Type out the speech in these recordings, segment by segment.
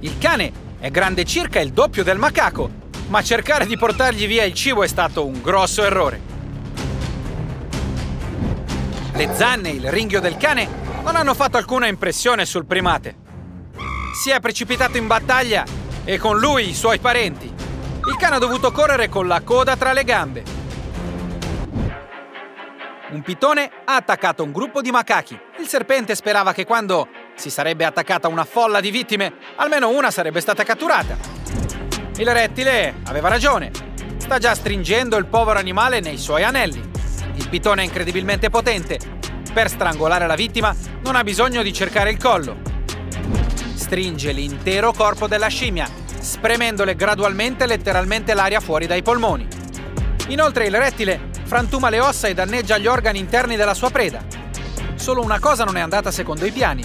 Il cane è grande circa il doppio del macaco, ma cercare di portargli via il cibo è stato un grosso errore. Le zanne e il ringhio del cane non hanno fatto alcuna impressione sul primate. Si è precipitato in battaglia e con lui i suoi parenti. Il cane ha dovuto correre con la coda tra le gambe. Un pitone ha attaccato un gruppo di macachi. Il serpente sperava che quando si sarebbe attaccata una folla di vittime, almeno una sarebbe stata catturata. Il rettile aveva ragione. Sta già stringendo il povero animale nei suoi anelli. Il pitone è incredibilmente potente. Per strangolare la vittima non ha bisogno di cercare il collo. Stringe l'intero corpo della scimmia, spremendole gradualmente letteralmente l'aria fuori dai polmoni. Inoltre il rettile frantuma le ossa e danneggia gli organi interni della sua preda. Solo una cosa non è andata secondo i piani.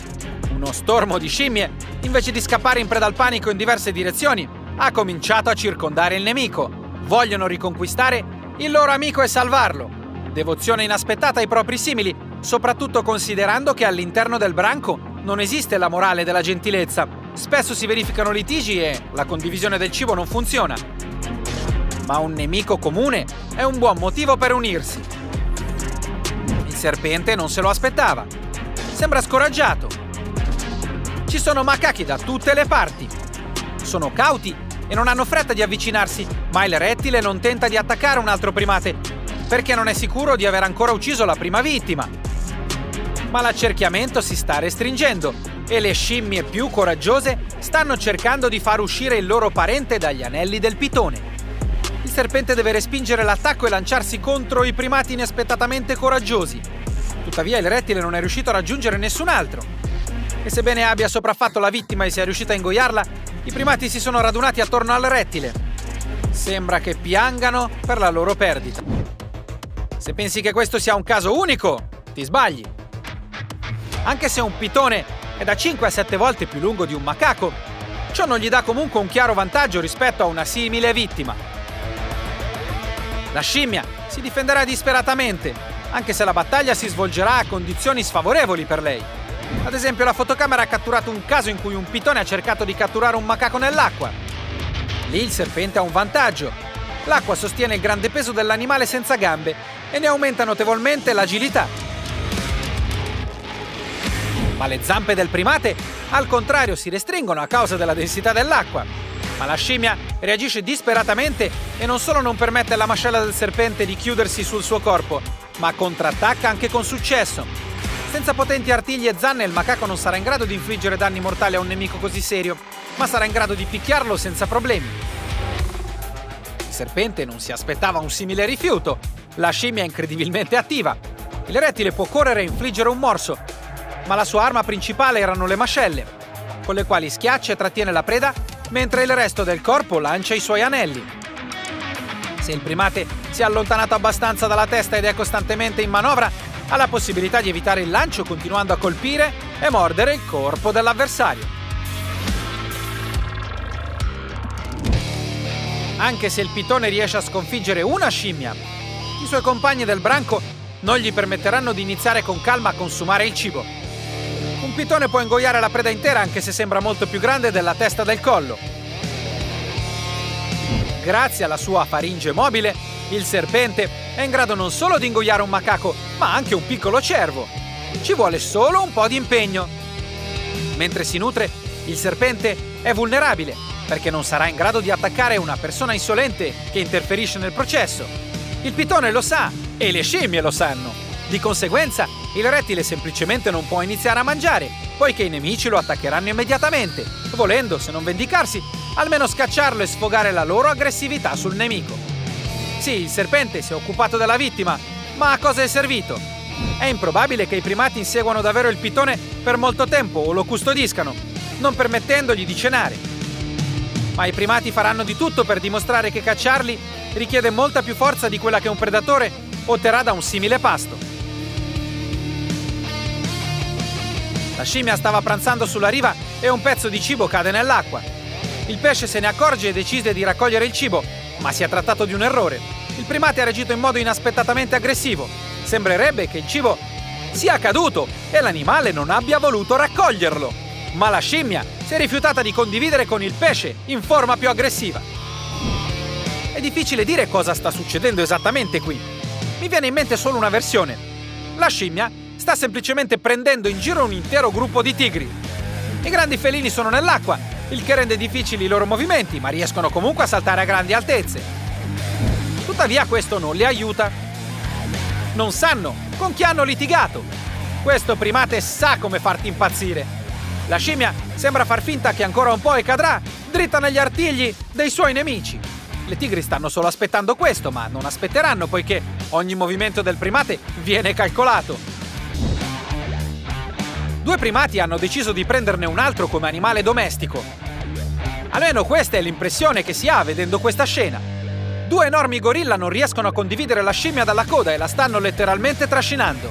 Uno stormo di scimmie, invece di scappare in preda al panico in diverse direzioni, ha cominciato a circondare il nemico. Vogliono riconquistare il loro amico e salvarlo. Devozione inaspettata ai propri simili, soprattutto considerando che all'interno del branco non esiste la morale della gentilezza. Spesso si verificano litigi e la condivisione del cibo non funziona. Ma un nemico comune è un buon motivo per unirsi. Il serpente non se lo aspettava. Sembra scoraggiato. Ci sono macachi da tutte le parti. Sono cauti e non hanno fretta di avvicinarsi, ma il rettile non tenta di attaccare un altro primate, perché non è sicuro di aver ancora ucciso la prima vittima. Ma l'accerchiamento si sta restringendo e le scimmie più coraggiose stanno cercando di far uscire il loro parente dagli anelli del pitone. Il serpente deve respingere l'attacco e lanciarsi contro i primati inaspettatamente coraggiosi. Tuttavia il rettile non è riuscito a raggiungere nessun altro. E sebbene abbia sopraffatto la vittima e sia riuscito a ingoiarla, i primati si sono radunati attorno al rettile. Sembra che piangano per la loro perdita. Se pensi che questo sia un caso unico, ti sbagli. Anche se un pitone è da 5 a 7 volte più lungo di un macaco, ciò non gli dà comunque un chiaro vantaggio rispetto a una simile vittima. La scimmia si difenderà disperatamente, anche se la battaglia si svolgerà a condizioni sfavorevoli per lei. Ad esempio, la fotocamera ha catturato un caso in cui un pitone ha cercato di catturare un macaco nell'acqua. Lì il serpente ha un vantaggio. L'acqua sostiene il grande peso dell'animale senza gambe e ne aumenta notevolmente l'agilità. Ma le zampe del primate, al contrario, si restringono a causa della densità dell'acqua. Ma la scimmia reagisce disperatamente e non solo non permette alla mascella del serpente di chiudersi sul suo corpo, ma contrattacca anche con successo. Senza potenti artigli e zanne il macaco non sarà in grado di infliggere danni mortali a un nemico così serio, ma sarà in grado di picchiarlo senza problemi. Il serpente non si aspettava un simile rifiuto. La scimmia è incredibilmente attiva. Il rettile può correre e infliggere un morso, ma la sua arma principale erano le mascelle, con le quali schiaccia e trattiene la preda, mentre il resto del corpo lancia i suoi anelli. Se il primate si è allontanato abbastanza dalla testa ed è costantemente in manovra, ha la possibilità di evitare il lancio continuando a colpire e mordere il corpo dell'avversario. Anche se il pitone riesce a sconfiggere una scimmia, i suoi compagni del branco non gli permetteranno di iniziare con calma a consumare il cibo. Un pitone può ingoiare la preda intera anche se sembra molto più grande della testa del collo. Grazie alla sua faringe mobile, il serpente è in grado non solo di ingoiare un macaco, ma anche un piccolo cervo. Ci vuole solo un po' di impegno. Mentre si nutre, il serpente è vulnerabile, perché non sarà in grado di attaccare una persona insolente che interferisce nel processo. Il pitone lo sa e le scimmie lo sanno. Di conseguenza, il rettile semplicemente non può iniziare a mangiare, poiché i nemici lo attaccheranno immediatamente, volendo, se non vendicarsi, almeno scacciarlo e sfogare la loro aggressività sul nemico. Sì, il serpente si è occupato della vittima, ma a cosa è servito? È improbabile che i primati inseguano davvero il pitone per molto tempo o lo custodiscano, non permettendogli di cenare. Ma i primati faranno di tutto per dimostrare che cacciarli richiede molta più forza di quella che un predatore otterrà da un simile pasto. La scimmia stava pranzando sulla riva e un pezzo di cibo cade nell'acqua. Il pesce se ne accorge e decide di raccogliere il cibo, ma si è trattato di un errore. Il primate ha reagito in modo inaspettatamente aggressivo. Sembrerebbe che il cibo sia caduto e l'animale non abbia voluto raccoglierlo. Ma la scimmia si è rifiutata di condividere con il pesce in forma più aggressiva. È difficile dire cosa sta succedendo esattamente qui. Mi viene in mente solo una versione. La scimmia sta semplicemente prendendo in giro un intero gruppo di tigri. I grandi felini sono nell'acqua, il che rende difficili i loro movimenti, ma riescono comunque a saltare a grandi altezze. Tuttavia questo non li aiuta. Non sanno con chi hanno litigato. Questo primate sa come farti impazzire. La scimmia sembra far finta che ancora un po' e cadrà, dritta negli artigli dei suoi nemici. Le tigri stanno solo aspettando questo, ma non aspetteranno, poiché ogni movimento del primate viene calcolato. Due primati hanno deciso di prenderne un altro come animale domestico. Almeno questa è l'impressione che si ha vedendo questa scena. Due enormi gorilla non riescono a condividere la scimmia dalla coda e la stanno letteralmente trascinando.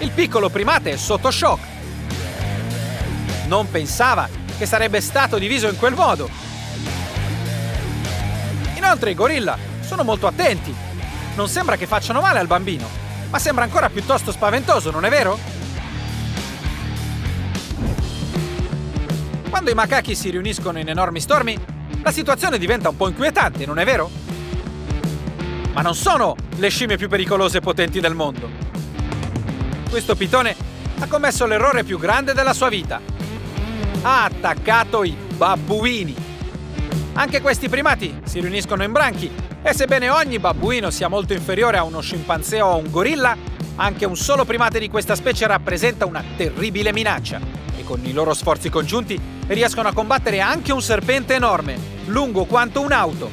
Il piccolo primate è sotto shock. Non pensava che sarebbe stato diviso in quel modo. Inoltre i gorilla sono molto attenti. Non sembra che facciano male al bambino, ma sembra ancora piuttosto spaventoso, non è vero? Quando i macachi si riuniscono in enormi stormi, la situazione diventa un po' inquietante, non è vero? Ma non sono le scimmie più pericolose e potenti del mondo. Questo pitone ha commesso l'errore più grande della sua vita. Ha attaccato i babbuini. Anche questi primati si riuniscono in branchi e sebbene ogni babbuino sia molto inferiore a uno scimpanzé o a un gorilla, anche un solo primate di questa specie rappresenta una terribile minaccia e con i loro sforzi congiunti riescono a combattere anche un serpente enorme, lungo quanto un'auto.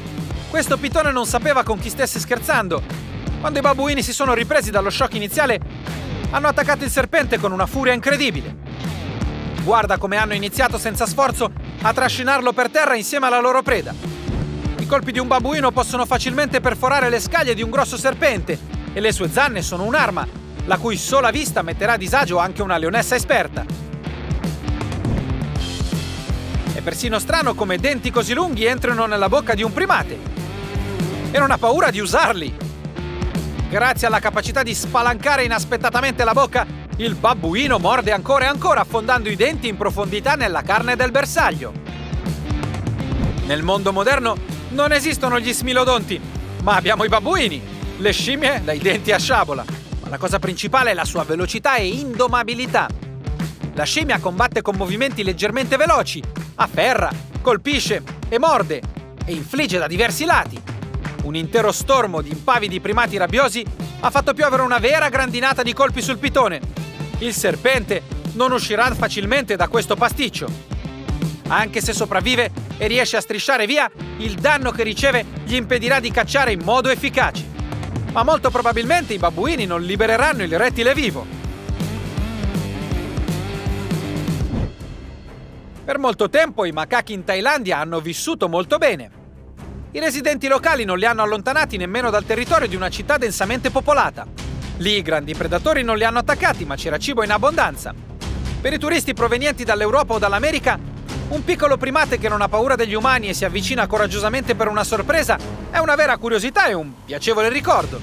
Questo pitone non sapeva con chi stesse scherzando. Quando i babbuini si sono ripresi dallo shock iniziale, hanno attaccato il serpente con una furia incredibile. Guarda come hanno iniziato senza sforzo a trascinarlo per terra insieme alla loro preda. I colpi di un babbuino possono facilmente perforare le scaglie di un grosso serpente e le sue zanne sono un'arma, la cui sola vista metterà a disagio anche una leonessa esperta. È persino strano come denti così lunghi entrino nella bocca di un primate e non ha paura di usarli. Grazie alla capacità di spalancare inaspettatamente la bocca, il babbuino morde ancora e ancora, affondando i denti in profondità nella carne del bersaglio. Nel mondo moderno non esistono gli smilodonti, ma abbiamo i babbuini, le scimmie dai denti a sciabola. Ma la cosa principale è la sua velocità e indomabilità. La scimmia combatte con movimenti leggermente veloci, afferra, colpisce e morde, e infligge da diversi lati. Un intero stormo di impavi di primati rabbiosi ha fatto piovere una vera grandinata di colpi sul pitone. Il serpente non uscirà facilmente da questo pasticcio. Anche se sopravvive e riesce a strisciare via, il danno che riceve gli impedirà di cacciare in modo efficace. Ma molto probabilmente i babbuini non libereranno il rettile vivo. Per molto tempo i macachi in Thailandia hanno vissuto molto bene. I residenti locali non li hanno allontanati nemmeno dal territorio di una città densamente popolata. Lì i grandi predatori non li hanno attaccati, ma c'era cibo in abbondanza. Per i turisti provenienti dall'Europa o dall'America, un piccolo primate che non ha paura degli umani e si avvicina coraggiosamente per una sorpresa è una vera curiosità e un piacevole ricordo.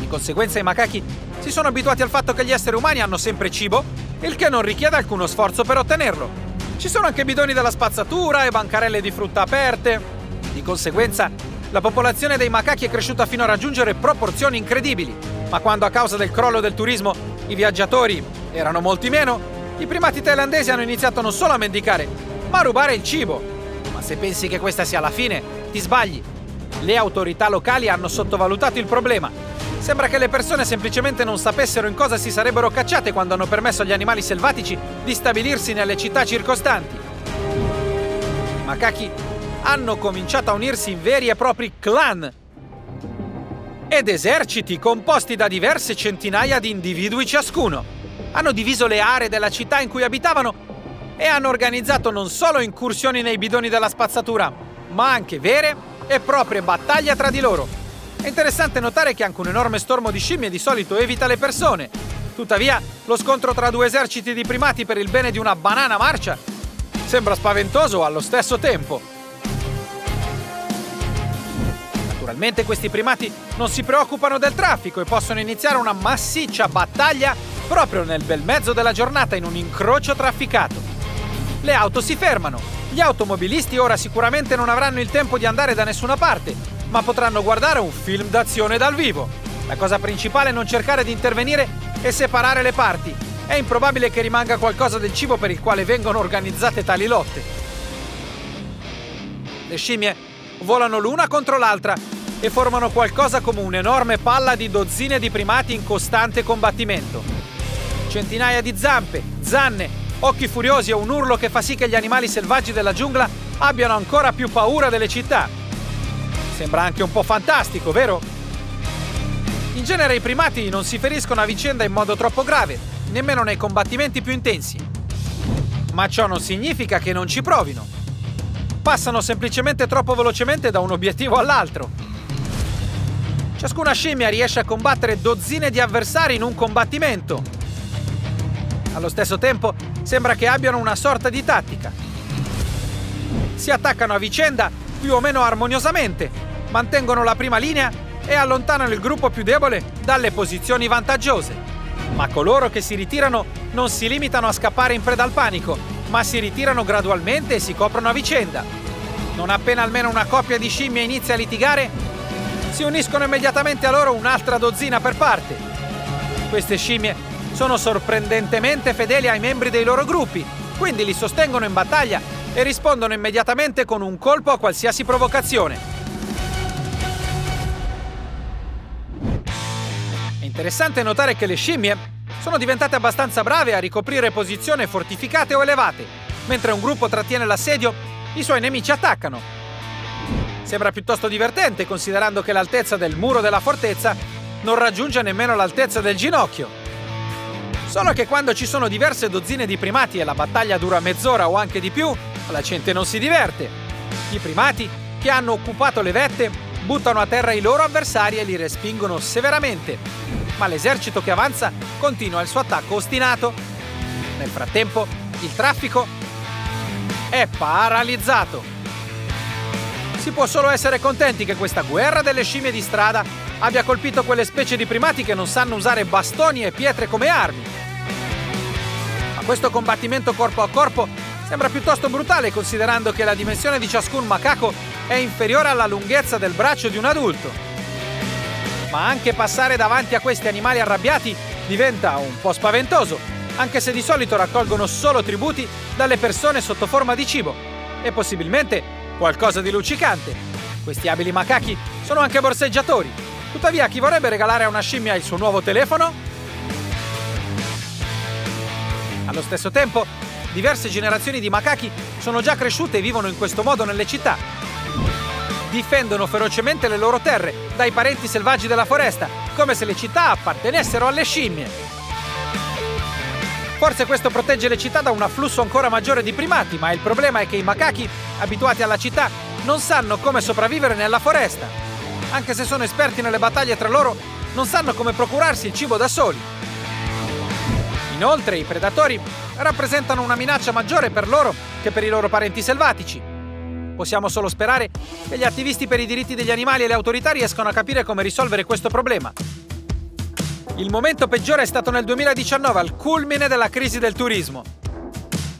Di conseguenza i macachi si sono abituati al fatto che gli esseri umani hanno sempre cibo, il che non richiede alcuno sforzo per ottenerlo. Ci sono anche bidoni della spazzatura e bancarelle di frutta aperte. Di conseguenza, la popolazione dei macachi è cresciuta fino a raggiungere proporzioni incredibili, ma quando a causa del crollo del turismo i viaggiatori erano molti meno, i primati thailandesi hanno iniziato non solo a mendicare, ma a rubare il cibo. Ma se pensi che questa sia la fine, ti sbagli. Le autorità locali hanno sottovalutato il problema. Sembra che le persone semplicemente non sapessero in cosa si sarebbero cacciate quando hanno permesso agli animali selvatici di stabilirsi nelle città circostanti. I macachi hanno cominciato a unirsi in veri e propri clan ed eserciti composti da diverse centinaia di individui ciascuno. Hanno diviso le aree della città in cui abitavano e hanno organizzato non solo incursioni nei bidoni della spazzatura, ma anche vere e proprie battaglie tra di loro. È interessante notare che anche un enorme stormo di scimmie di solito evita le persone. Tuttavia, lo scontro tra due eserciti di primati per il bene di una banana marcia sembra spaventoso allo stesso tempo. Naturalmente questi primati non si preoccupano del traffico e possono iniziare una massiccia battaglia proprio nel bel mezzo della giornata in un incrocio trafficato. Le auto si fermano. Gli automobilisti ora sicuramente non avranno il tempo di andare da nessuna parte, ma potranno guardare un film d'azione dal vivo. La cosa principale è non cercare di intervenire e separare le parti. È improbabile che rimanga qualcosa del cibo per il quale vengono organizzate tali lotte. Le scimmie volano l'una contro l'altra e formano qualcosa come un'enorme palla di dozzine di primati in costante combattimento. Centinaia di zampe, zanne, occhi furiosi e un urlo che fa sì che gli animali selvaggi della giungla abbiano ancora più paura delle città. Sembra anche un po' fantastico, vero? In genere i primati non si feriscono a vicenda in modo troppo grave, nemmeno nei combattimenti più intensi. Ma ciò non significa che non ci provino. Passano semplicemente troppo velocemente da un obiettivo all'altro. Ciascuna scimmia riesce a combattere dozzine di avversari in un combattimento. Allo stesso tempo, sembra che abbiano una sorta di tattica. Si attaccano a vicenda più o meno armoniosamente, mantengono la prima linea e allontanano il gruppo più debole dalle posizioni vantaggiose. Ma coloro che si ritirano non si limitano a scappare in preda al panico, ma si ritirano gradualmente e si coprono a vicenda. Non appena almeno una coppia di scimmie inizia a litigare, si uniscono immediatamente a loro un'altra dozzina per parte. Queste scimmie sono sorprendentemente fedeli ai membri dei loro gruppi, quindi li sostengono in battaglia e rispondono immediatamente con un colpo a qualsiasi provocazione. È interessante notare che le scimmie sono diventate abbastanza brave a ricoprire posizioni fortificate o elevate. Mentre un gruppo trattiene l'assedio, i suoi nemici attaccano. Sembra piuttosto divertente, considerando che l'altezza del muro della fortezza non raggiunge nemmeno l'altezza del ginocchio. Solo che quando ci sono diverse dozzine di primati e la battaglia dura mezz'ora o anche di più, la gente non si diverte. I primati, che hanno occupato le vette, buttano a terra i loro avversari e li respingono severamente. Ma l'esercito che avanza continua il suo attacco ostinato. Nel frattempo, il traffico è paralizzato. Si può solo essere contenti che questa guerra delle scimmie di strada abbia colpito quelle specie di primati che non sanno usare bastoni e pietre come armi. Questo combattimento corpo a corpo sembra piuttosto brutale, considerando che la dimensione di ciascun macaco è inferiore alla lunghezza del braccio di un adulto. Ma anche passare davanti a questi animali arrabbiati diventa un po' spaventoso, anche se di solito raccolgono solo tributi dalle persone sotto forma di cibo e possibilmente qualcosa di luccicante. Questi abili macachi sono anche borseggiatori. Tuttavia, chi vorrebbe regalare a una scimmia il suo nuovo telefono? Allo stesso tempo, diverse generazioni di macachi sono già cresciute e vivono in questo modo nelle città. Difendono ferocemente le loro terre dai parenti selvaggi della foresta, come se le città appartenessero alle scimmie. Forse questo protegge le città da un afflusso ancora maggiore di primati, ma il problema è che i macachi, abituati alla città, non sanno come sopravvivere nella foresta. Anche se sono esperti nelle battaglie tra loro, non sanno come procurarsi il cibo da soli. Inoltre, i predatori rappresentano una minaccia maggiore per loro che per i loro parenti selvatici. Possiamo solo sperare che gli attivisti per i diritti degli animali e le autorità riescano a capire come risolvere questo problema. Il momento peggiore è stato nel 2019, al culmine della crisi del turismo.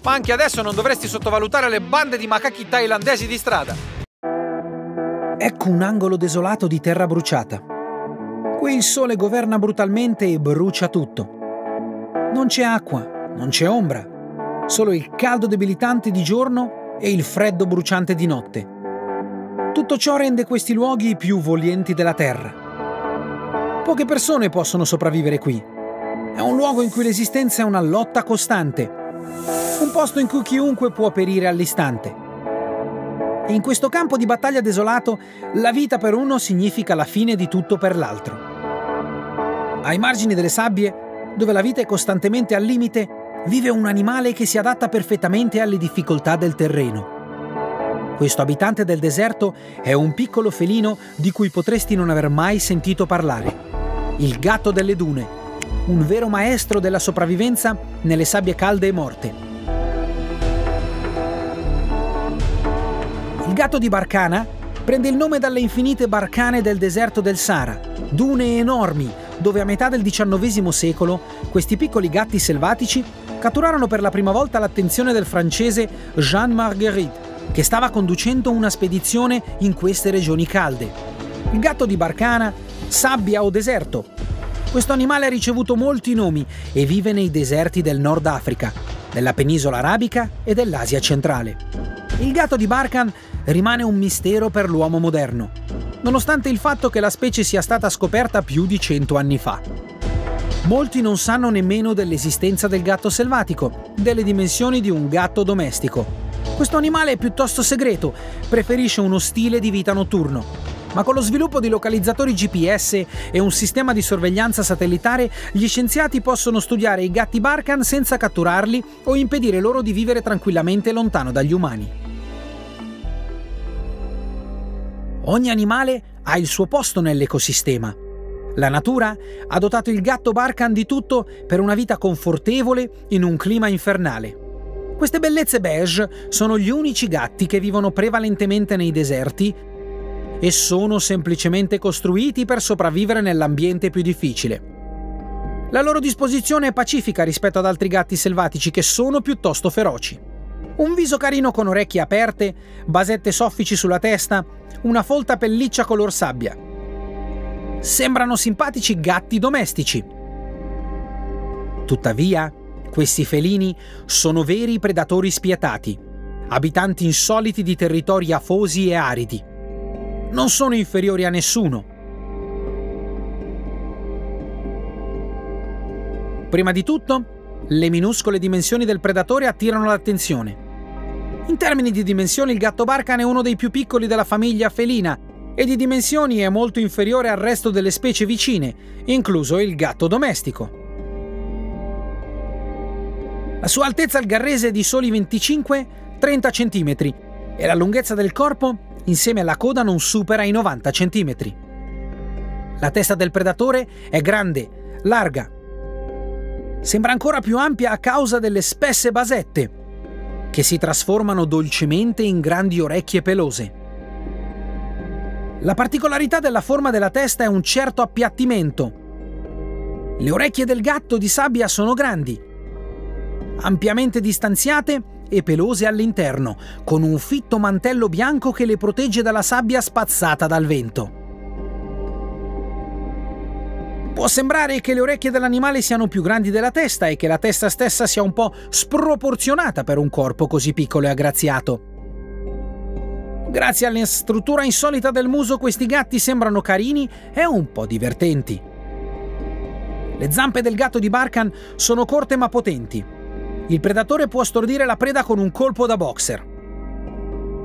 Ma anche adesso non dovresti sottovalutare le bande di macachi thailandesi di strada. Ecco un angolo desolato di terra bruciata. Qui il sole governa brutalmente e brucia tutto. Non c'è acqua, non c'è ombra, solo il caldo debilitante di giorno e il freddo bruciante di notte. Tutto ciò rende questi luoghi i più voglienti della terra. Poche persone possono sopravvivere qui. È un luogo in cui l'esistenza è una lotta costante, un posto in cui chiunque può perire all'istante. E in questo campo di battaglia desolato, la vita per uno significa la fine di tutto per l'altro. Ai margini delle sabbie, dove la vita è costantemente al limite, vive un animale che si adatta perfettamente alle difficoltà del terreno. Questo abitante del deserto è un piccolo felino di cui potresti non aver mai sentito parlare. Il gatto delle dune, un vero maestro della sopravvivenza nelle sabbie calde e morte. Il gatto di Barcana prende il nome dalle infinite barcane del deserto del Sahara, dune enormi, dove a metà del XIX secolo questi piccoli gatti selvatici catturarono per la prima volta l'attenzione del francese Jean Marguerite, che stava conducendo una spedizione in queste regioni calde. Il gatto di Barcana, sabbia o deserto. Questo animale ha ricevuto molti nomi e vive nei deserti del Nord Africa, della penisola arabica e dell'Asia centrale. Il gatto di Barcane rimane un mistero per l'uomo moderno, nonostante il fatto che la specie sia stata scoperta più di 100 anni fa. Molti non sanno nemmeno dell'esistenza del gatto selvatico, delle dimensioni di un gatto domestico. Questo animale è piuttosto segreto, preferisce uno stile di vita notturno, ma con lo sviluppo di localizzatori GPS e un sistema di sorveglianza satellitare, gli scienziati possono studiare i gatti Barcane senza catturarli o impedire loro di vivere tranquillamente lontano dagli umani. Ogni animale ha il suo posto nell'ecosistema. La natura ha dotato il gatto Barcane di tutto per una vita confortevole in un clima infernale. Queste bellezze beige sono gli unici gatti che vivono prevalentemente nei deserti e sono semplicemente costruiti per sopravvivere nell'ambiente più difficile. La loro disposizione è pacifica rispetto ad altri gatti selvatici che sono piuttosto feroci. Un viso carino con orecchie aperte, basette soffici sulla testa, una folta pelliccia color sabbia. Sembrano simpatici gatti domestici. Tuttavia, questi felini sono veri predatori spietati, abitanti insoliti di territori afosi e aridi. Non sono inferiori a nessuno. Prima di tutto, le minuscole dimensioni del predatore attirano l'attenzione. In termini di dimensioni, il gatto Barcane è uno dei più piccoli della famiglia felina e di dimensioni è molto inferiore al resto delle specie vicine, incluso il gatto domestico. La sua altezza al garrese è di soli 25-30 cm e la lunghezza del corpo, insieme alla coda, non supera i 90 cm. La testa del predatore è grande, larga. Sembra ancora più ampia a causa delle spesse basette, che si trasformano dolcemente in grandi orecchie pelose. La particolarità della forma della testa è un certo appiattimento. Le orecchie del gatto di sabbia sono grandi, ampiamente distanziate e pelose all'interno, con un fitto mantello bianco che le protegge dalla sabbia spazzata dal vento. Può sembrare che le orecchie dell'animale siano più grandi della testa e che la testa stessa sia un po' sproporzionata per un corpo così piccolo e aggraziato. Grazie alla struttura insolita del muso, questi gatti sembrano carini e un po' divertenti. Le zampe del gatto di Barcane sono corte ma potenti. Il predatore può stordire la preda con un colpo da boxer.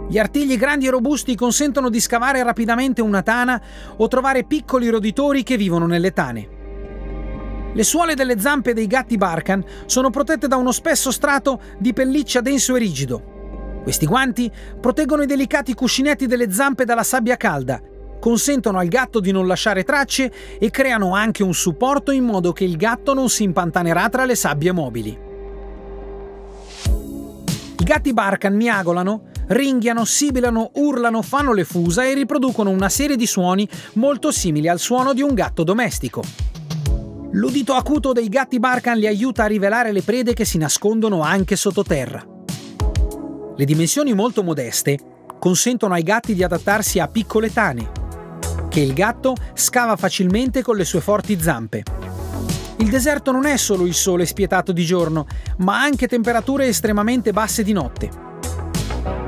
Gli artigli grandi e robusti consentono di scavare rapidamente una tana o trovare piccoli roditori che vivono nelle tane. Le suole delle zampe dei gatti Barcane sono protette da uno spesso strato di pelliccia denso e rigido. Questi guanti proteggono i delicati cuscinetti delle zampe dalla sabbia calda, consentono al gatto di non lasciare tracce e creano anche un supporto in modo che il gatto non si impantanerà tra le sabbie mobili. I gatti Barcane miagolano, ringhiano, sibilano, urlano, fanno le fusa e riproducono una serie di suoni molto simili al suono di un gatto domestico. L'udito acuto dei gatti Barcane li aiuta a rivelare le prede che si nascondono anche sottoterra. Le dimensioni molto modeste consentono ai gatti di adattarsi a piccole tane, che il gatto scava facilmente con le sue forti zampe. Il deserto non è solo il sole spietato di giorno, ma anche temperature estremamente basse di notte.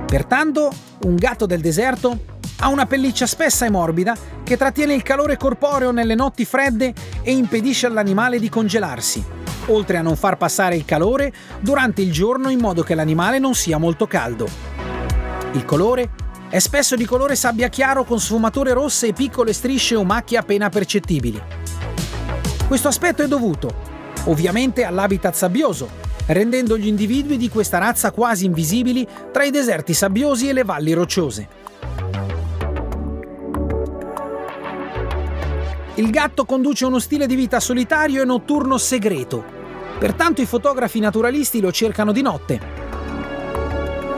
Pertanto, un gatto del deserto ha una pelliccia spessa e morbida che trattiene il calore corporeo nelle notti fredde e impedisce all'animale di congelarsi, oltre a non far passare il calore durante il giorno in modo che l'animale non sia molto caldo. Il colore è spesso di colore sabbia chiaro con sfumature rosse e piccole strisce o macchie appena percettibili. Questo aspetto è dovuto, ovviamente, all'habitat sabbioso, rendendo gli individui di questa razza quasi invisibili tra i deserti sabbiosi e le valli rocciose. Il gatto conduce uno stile di vita solitario e notturno segreto, pertanto i fotografi naturalisti lo cercano di notte.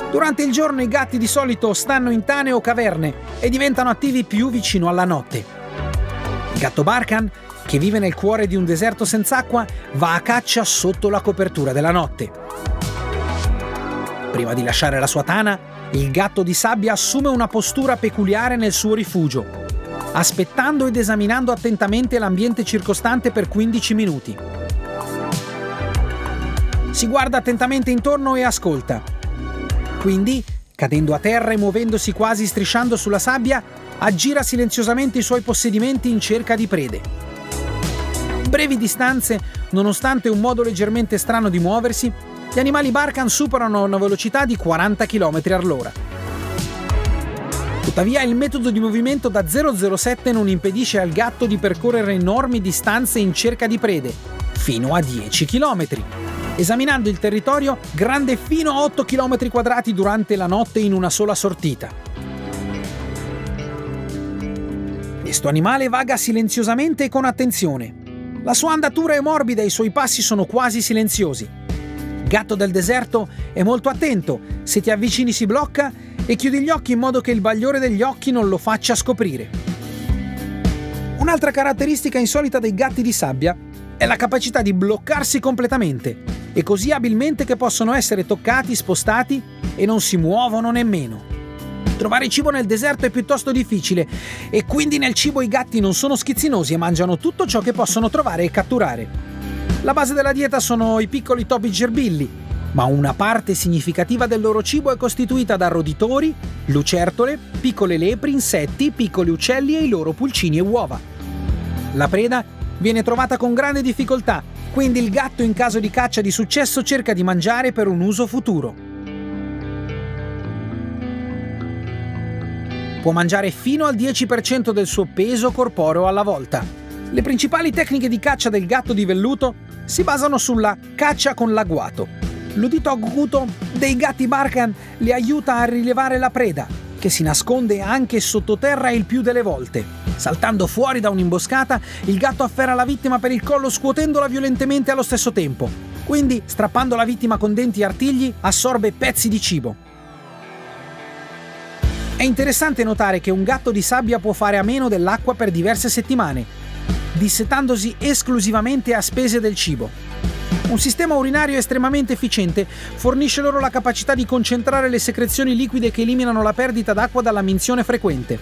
Durante il giorno i gatti di solito stanno in tane o caverne e diventano attivi più vicino alla notte. Il gatto Barcane che vive nel cuore di un deserto senza acqua, va a caccia sotto la copertura della notte. Prima di lasciare la sua tana, il gatto di sabbia assume una postura peculiare nel suo rifugio, aspettando ed esaminando attentamente l'ambiente circostante per 15 minuti. Si guarda attentamente intorno e ascolta. Quindi, cadendo a terra e muovendosi quasi strisciando sulla sabbia, aggira silenziosamente i suoi possedimenti in cerca di prede. Brevi distanze, nonostante un modo leggermente strano di muoversi, gli animali Barcane superano una velocità di 40 km/h. Tuttavia, il metodo di movimento da 007 non impedisce al gatto di percorrere enormi distanze in cerca di prede, fino a 10 km, esaminando il territorio grande fino a 8 km² durante la notte in una sola sortita. Questo animale vaga silenziosamente e con attenzione. La sua andatura è morbida e i suoi passi sono quasi silenziosi. Gatto del deserto è molto attento, se ti avvicini si blocca e chiudi gli occhi in modo che il bagliore degli occhi non lo faccia scoprire. Un'altra caratteristica insolita dei gatti di sabbia è la capacità di bloccarsi completamente e così abilmente che possono essere toccati, spostati e non si muovono nemmeno. Trovare cibo nel deserto è piuttosto difficile e quindi nel cibo i gatti non sono schizzinosi e mangiano tutto ciò che possono trovare e catturare. La base della dieta sono i piccoli topi gerbilli, ma una parte significativa del loro cibo è costituita da roditori, lucertole, piccole lepri, insetti, piccoli uccelli e i loro pulcini e uova. La preda viene trovata con grande difficoltà, quindi il gatto in caso di caccia di successo cerca di mangiare per un uso futuro. Può mangiare fino al 10% del suo peso corporeo alla volta. Le principali tecniche di caccia del gatto di velluto si basano sulla caccia con l'agguato. L'udito acuto dei gatti Barcane li aiuta a rilevare la preda, che si nasconde anche sottoterra il più delle volte. Saltando fuori da un'imboscata, il gatto afferra la vittima per il collo scuotendola violentemente allo stesso tempo. Quindi, strappando la vittima con denti e artigli, assorbe pezzi di cibo. È interessante notare che un gatto di sabbia può fare a meno dell'acqua per diverse settimane, dissetandosi esclusivamente a spese del cibo. Un sistema urinario estremamente efficiente fornisce loro la capacità di concentrare le secrezioni liquide che eliminano la perdita d'acqua dalla minzione frequente,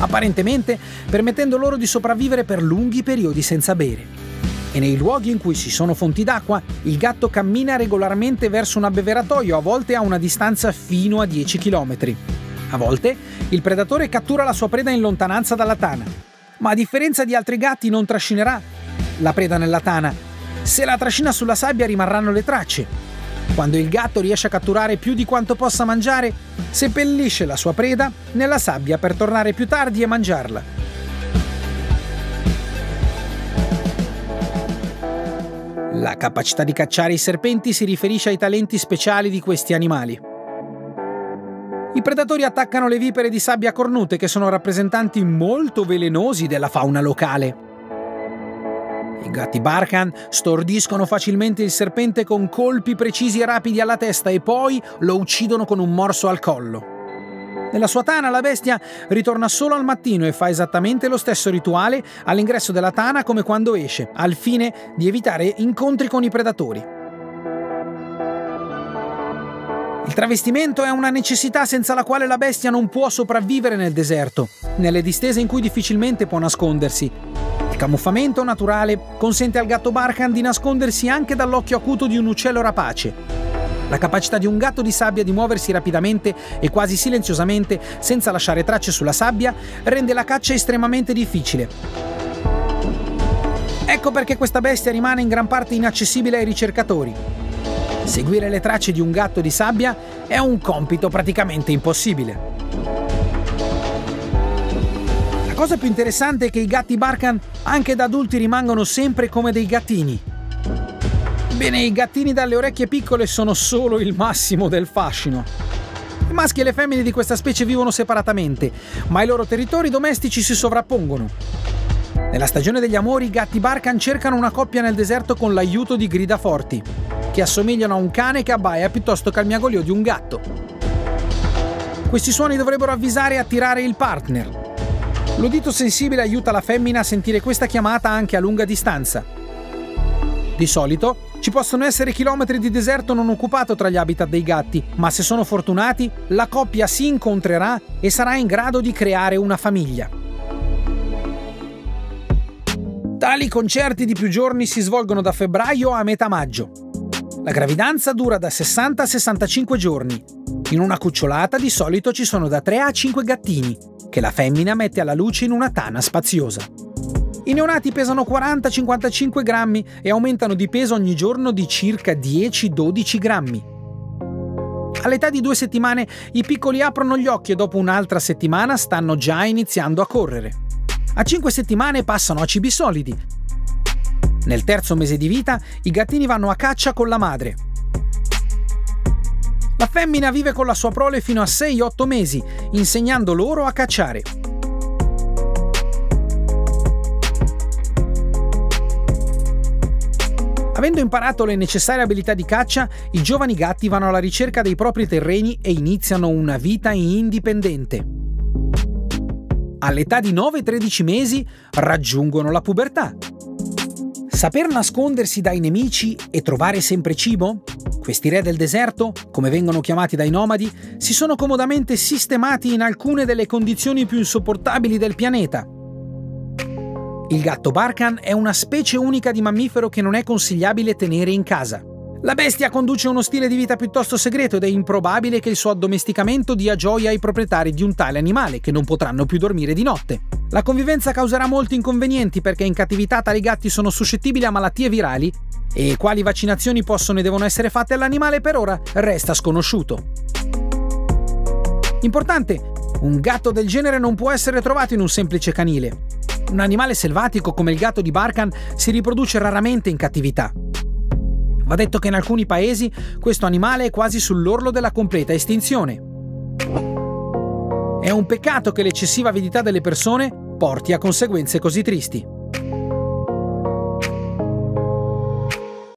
apparentemente permettendo loro di sopravvivere per lunghi periodi senza bere. E nei luoghi in cui ci sono fonti d'acqua, il gatto cammina regolarmente verso un abbeveratoio, a volte a una distanza fino a 10 km. A volte il predatore cattura la sua preda in lontananza dalla tana, ma a differenza di altri gatti non trascinerà la preda nella tana. Se la trascina sulla sabbia rimarranno le tracce. Quando il gatto riesce a catturare più di quanto possa mangiare, seppellisce la sua preda nella sabbia per tornare più tardi e mangiarla. La capacità di cacciare i serpenti si riferisce ai talenti speciali di questi animali. I predatori attaccano le vipere di sabbia cornute, che sono rappresentanti molto velenosi della fauna locale. I gatti Barcane stordiscono facilmente il serpente con colpi precisi e rapidi alla testa e poi lo uccidono con un morso al collo. Nella sua tana la bestia ritorna solo al mattino e fa esattamente lo stesso rituale all'ingresso della tana come quando esce, al fine di evitare incontri con i predatori. Il travestimento è una necessità senza la quale la bestia non può sopravvivere nel deserto, nelle distese in cui difficilmente può nascondersi. Il camuffamento naturale consente al gatto Barcane di nascondersi anche dall'occhio acuto di un uccello rapace. La capacità di un gatto di sabbia di muoversi rapidamente e quasi silenziosamente, senza lasciare tracce sulla sabbia, rende la caccia estremamente difficile. Ecco perché questa bestia rimane in gran parte inaccessibile ai ricercatori. Seguire le tracce di un gatto di sabbia è un compito praticamente impossibile. La cosa più interessante è che i gatti Barcane, anche da adulti, rimangono sempre come dei gattini. Bene, i gattini dalle orecchie piccole sono solo il massimo del fascino. I maschi e le femmine di questa specie vivono separatamente, ma i loro territori domestici si sovrappongono. Nella stagione degli amori, i gatti Barcane cercano una coppia nel deserto con l'aiuto di grida forti, che assomigliano a un cane che abbaia piuttosto che al miagolio di un gatto. Questi suoni dovrebbero avvisare e attirare il partner. L'udito sensibile aiuta la femmina a sentire questa chiamata anche a lunga distanza. Di solito ci possono essere chilometri di deserto non occupato tra gli habitat dei gatti, ma se sono fortunati, la coppia si incontrerà e sarà in grado di creare una famiglia. Tali concerti di più giorni si svolgono da febbraio a metà maggio. La gravidanza dura da 60 a 65 giorni. In una cucciolata di solito ci sono da 3 a 5 gattini, che la femmina mette alla luce in una tana spaziosa. I neonati pesano 40-55 grammi e aumentano di peso ogni giorno di circa 10-12 grammi. All'età di 2 settimane i piccoli aprono gli occhi e dopo un'altra settimana stanno già iniziando a correre. A 5 settimane passano a cibi solidi. Nel 3° mese di vita i gattini vanno a caccia con la madre. La femmina vive con la sua prole fino a 6-8 mesi, insegnando loro a cacciare. Avendo imparato le necessarie abilità di caccia, i giovani gatti vanno alla ricerca dei propri terreni e iniziano una vita indipendente. All'età di 9-13 mesi raggiungono la pubertà. Saper nascondersi dai nemici e trovare sempre cibo? Questi re del deserto, come vengono chiamati dai nomadi, si sono comodamente sistemati in alcune delle condizioni più insopportabili del pianeta. Il gatto Barcane è una specie unica di mammifero che non è consigliabile tenere in casa. La bestia conduce uno stile di vita piuttosto segreto ed è improbabile che il suo addomesticamento dia gioia ai proprietari di un tale animale, che non potranno più dormire di notte. La convivenza causerà molti inconvenienti perché in cattività tali gatti sono suscettibili a malattie virali e quali vaccinazioni possono e devono essere fatte all'animale per ora resta sconosciuto. Importante, un gatto del genere non può essere trovato in un semplice canile. Un animale selvatico come il gatto di Barcane si riproduce raramente in cattività. Va detto che in alcuni paesi questo animale è quasi sull'orlo della completa estinzione. È un peccato che l'eccessiva avidità delle persone porti a conseguenze così tristi.